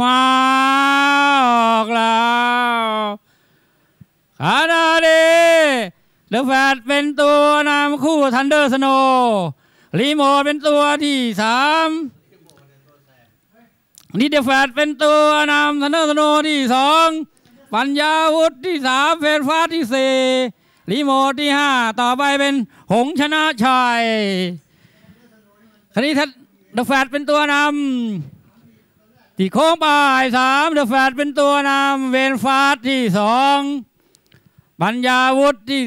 มากแล้วขณะนี้เดอะแฟตเป็นตัวนำคู่ทันเดอร์สโนว์รีโมทเป็นตัวที่3นี่เดอะแฟตเป็นตัวนำทันเดอร์สโนว์ที่2ปัญญาวุฒิที่3เฟรนฟ้าที่4รีโมทที่5ต่อไปเป็นหงชนะชัยคราวนี้เดอะแฟตเป็นตัวนำที่โค้งปลาย3เดอะแฟตเป็นตัวนำเฟรนฟ้าที่2ปัญญาวุฒิที่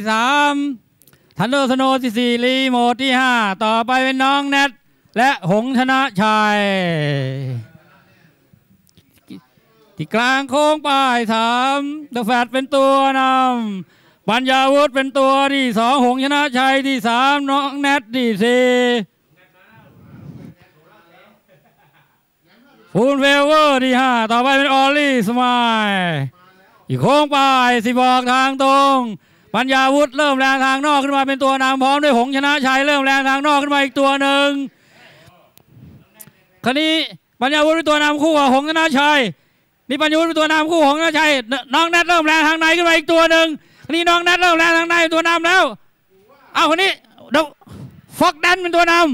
3ทันเดอร์สโนว์ที่4รีโมทที่5ต่อไปเป็นน้องแนทและหงชนะชัยที่กลางโค้งป้าย3เดอะแฟตเป็นตัวนำปัญญาวุฒิเป็นตัวที่2หงชนะชัยที่3น้องแนทที่4ฟูลเฟเวอร์ที่5ต่อไปเป็นออลลี่สมายอีกโค้งป้าย10ออกทางตรงปัญญาวุฒิเริ่มแรงทางนอกขึ้นมาเป็นตัวนำพร้อมด้วยหงชนะชัยเริ่มแรงทางนอกขึ้นมาอีกตัวหนึ่งคราวนี้ปัญญาวุฒิเป็นตัวนำคู่กับหงชนะชัยนี่ปัญญาวุฒิเป็นตัวนำคู่ของน้าชัยน้องแนทเริ่มแรงทางในขึ้นมาอีกตัวหนึ่งนี่น้องแนทเริ่มแรงทางในตัวนำแล้วเอาคนนี้เดอะฟ็อกดันเป็นตัวนำ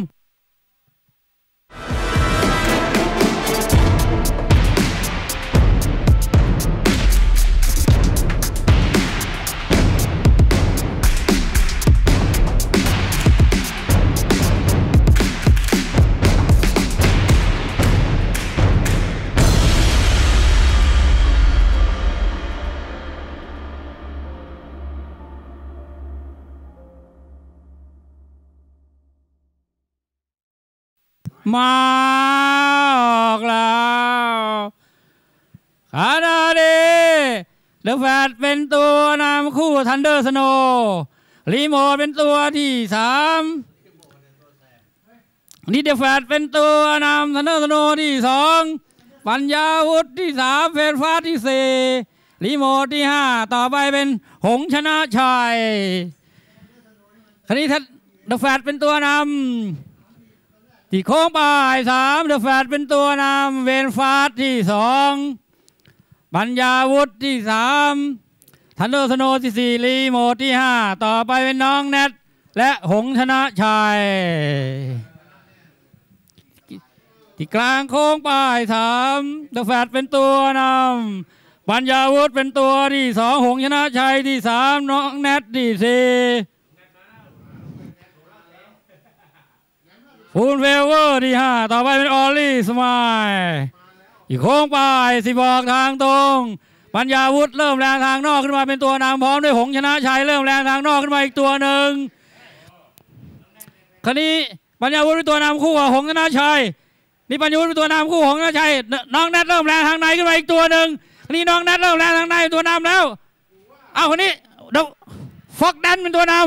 มากแล้วขณะนี้เดอะแฟตเป็นตัวนำคู่ทันเดอร์สโนว์รีโมทเป็นตัวที่3นี่เดอะแฟตเป็นตัวนำทันเดอร์สโนว์ที่2ปัญญาวุฒิที่3เฟรนฟ้าที่4รีโมทที่5ต่อไปเป็นหงชนะชัยคราวนี้เดอะแฟตเป็นตัวนำที่โค้งปลาย3เดอะแฟตเป็นตัวนำเวนฟาสที่2ปัญญาวุฒิที่3ทันเดอร์สโนว์ที่4รีโมทที่5ต่อไปเป็นน้องแนทและหงชนะชัยที่กลางโค้งปลาย3เดอะแฟตเป็นตัวนำปัญญาวุฒิเป็นตัวที่2หงชนะชัยที่3น้องแนทที่4ฟูลเฟเวอร์ที่5ต่อไปเป็นออลลี่สมายอีกโค้งปลาย10ออกทางตรงปัญญาวุฒิเริ่มแรงทางนอกขึ้นมาเป็นตัวนำพร้อมด้วยหงชนะชัยเริ่มแรงทางนอกขึ้นมาอีกตัวหนึ่งคราวนี้ปัญญาวุฒิเป็นตัวนำคู่กับหงชนะชัยนี่ปัญญาวุฒิเป็นตัวนำคู่หงชนะชัยน้องแนทเริ่มแรงทางในขึ้นมาอีกตัวหนึ่งนี่น้องแนทเริ่มแรงทางในตัวนำแล้วเอาคนนี้เดอะฟ็อกดันเป็นตัวนำ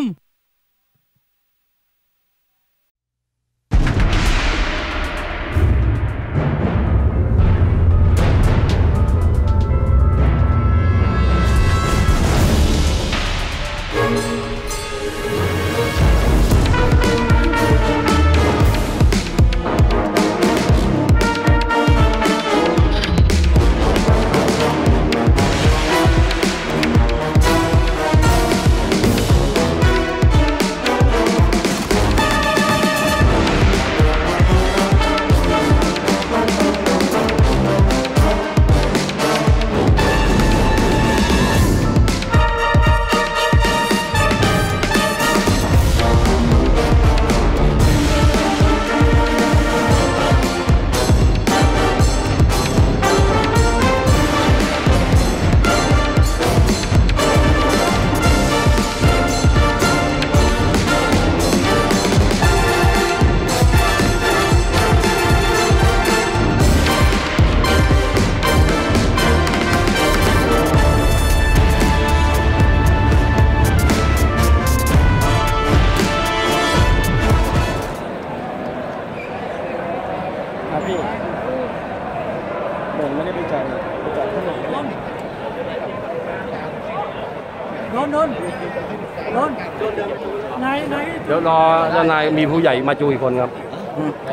เดี๋ยวรอด้านในมีผู้ใหญ่มาจูอีกคนครับ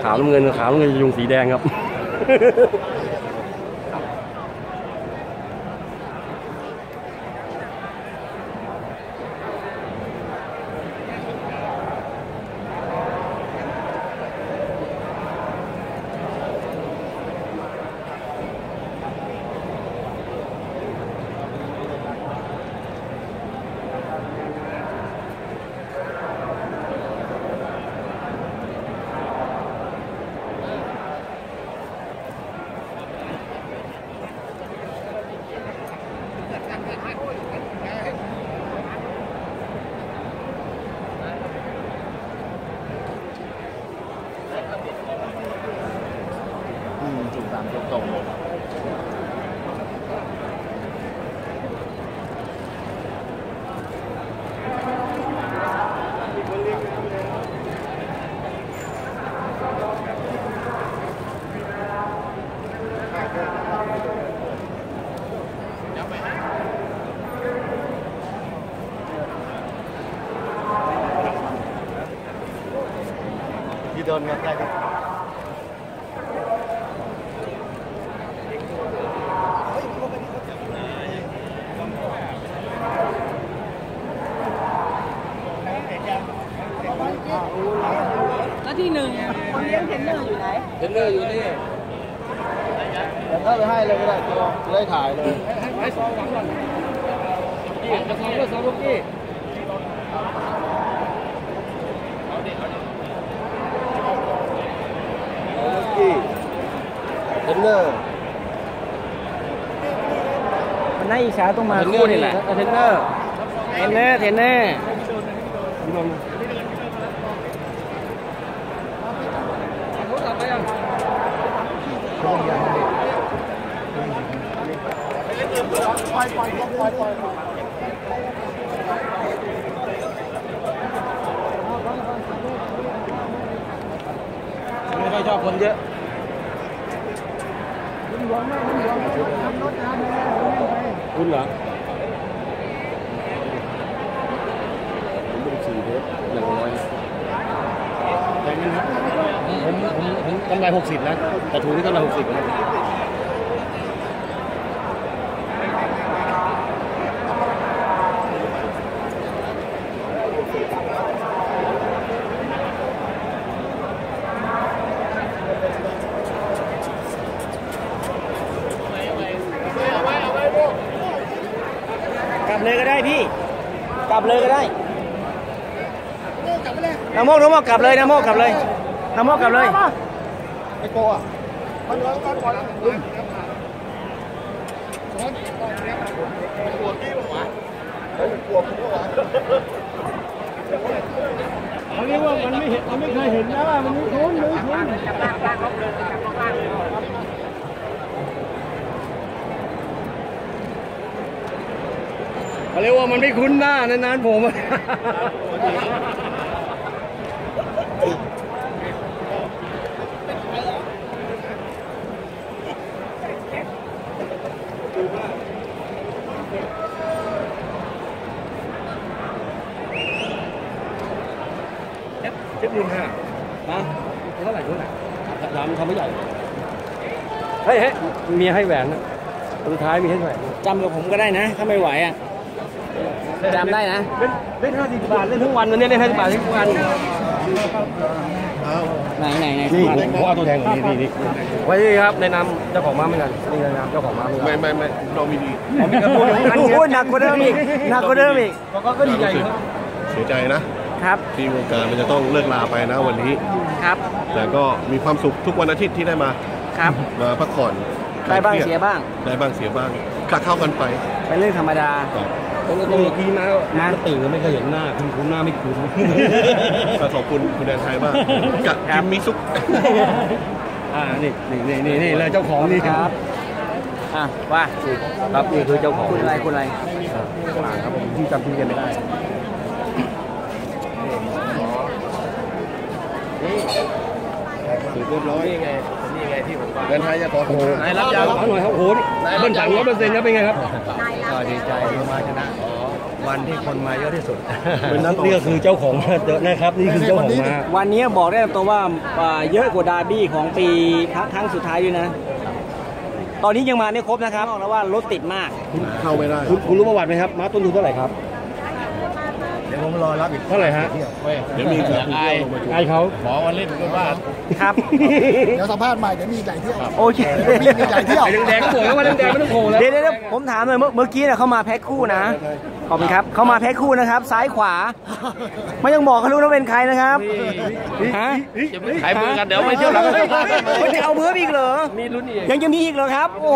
ขาวน้ำเงินขาวน้ำเงินยุงสีแดงครับ ยูเทิร์นครับได้ครับแล้วที่หนึ่งคนเลี้ยงเทรนเนอร์อยู่ไหนเทรนเนอร์อยู่นี่แต่ถ้าไปให้เลยก็ได้ตัวได้ถ่ายเลยให้ซ้อมหลังก่อนจะซ้อมก็ซ้อมลูกกี้ลูกกี้เทรนเนอร์มันน่าอิจฉาต้องมาคู่นี่แหละเทรนเนอร์เทรนเนอร์ไม่ค่อยชอบคนเยอะคุณเหรอผมกำไร60นะแต่ถูกที่กำไร60นะกลับเลยก็ได้พี่กลับเลยก็ได้น้ำโมกกลับเลยน้ำโมกกลับเลยไอ้โก้อะมันร้อนก้อนก่อนนะลุงปวดที่หัวเขาเรียกว่ามันไม่เห็นมันไม่เคยเห็นนะมันไม่คุ้นเขาเรียกว่ามันไม่คุ้นหน้านานๆผม75,000นะเท่าไหร่คุณน่ะร้านเขาไม่ใหญ่เฮ้ยเมียให้แหวนนะสุดท้ายมีให้แหวนจำกับผมก็ได้นะถ้าไม่ไหวอ่ะจำได้นะเล่น50 บาทเล่นทั้งวันวันนี้เล่น50 บาททั้งวันไหนนี่ผมเอาตัวแทนของนี่ไว้ที่ครับในนามเจ้าของม้าเหมือนกันนี่ในนามเจ้าของม้าไม่เรามีดีพูดหนักกว่าเดิมอีกก็ดีใจครับเสียใจนะครับที่วงการมันจะต้องเลิกลาไปนะวันนี้ครับแต่ก็มีความสุขทุกวันอาทิตย์ที่ได้มาครับมาพักผ่อนได้บ้างเสียบ้างคลักเข้ากันไปเป็นเรื่องธรรมดาผมก็ต้องพี่นะตื่นไม่เคยเห็นหน้าคุ้นหน้าไม่คุ้นขอบคุณคุณแดนไทยมากกับกิมมิซุกนี่เลยเจ้าของนี่ครับว่าครับนี่คือเจ้าของคุณอะไรครับผมที่จำชื่อกันไม่ได้เรียบร้อยไงนี่ไงที่ผมเดินทางจะขอโหนายรับยาหน่อยครับโหนเบิ้ลสั่ง100%แล้วเป็นไงครับก็ดีใจมาชนะวันที่คนมาเยอะที่สุดเป็นนักเรียกคือเจ้าของเยอะนะครับนี่คือเจ้าของมาวันนี้บอกได้ตัวว่าเยอะกว่าดาร์บี้ของปีครั้งสุดท้ายด้วยนะตอนนี้ยังมาไม่ครบนะครับแล้วว่ารถติดมากเข้าไม่ได้คุณรู้ประวัติไหมครับม้าต้นทุนเท่าไหร่ครับเดี๋ยวผมรอรับอีกเท่าไหร่ฮะเดี๋ยวมีอีกหลายเที่ยวลงมาช่วยไอ้เขาหมอวันเล่นก็ว่าครับเดี๋ยวสัมภาษณ์ใหม่เดี๋ยวมีอีกหลายเที่ยวโอเคมีอีกหลายเที่ยวแดงๆโผล่แล้วมาแดงๆไม่ต้องโผล่แล้วเดี๋ยวผมถามเลยเมื่อกี้เนี่ยเขามาแพ็คคู่นะขอบคุณครับเขามาแพ็คคู่นะครับซ้ายขวาไม่ต้องบอกเขารู้ว่าเป็นใครนะครับฮะขายมือกันเดี๋ยวไปเที่ยวหลังจะเอามืออีกเหรอมีลุ้นอีกยังจะมีอีกเหรอครับโอ้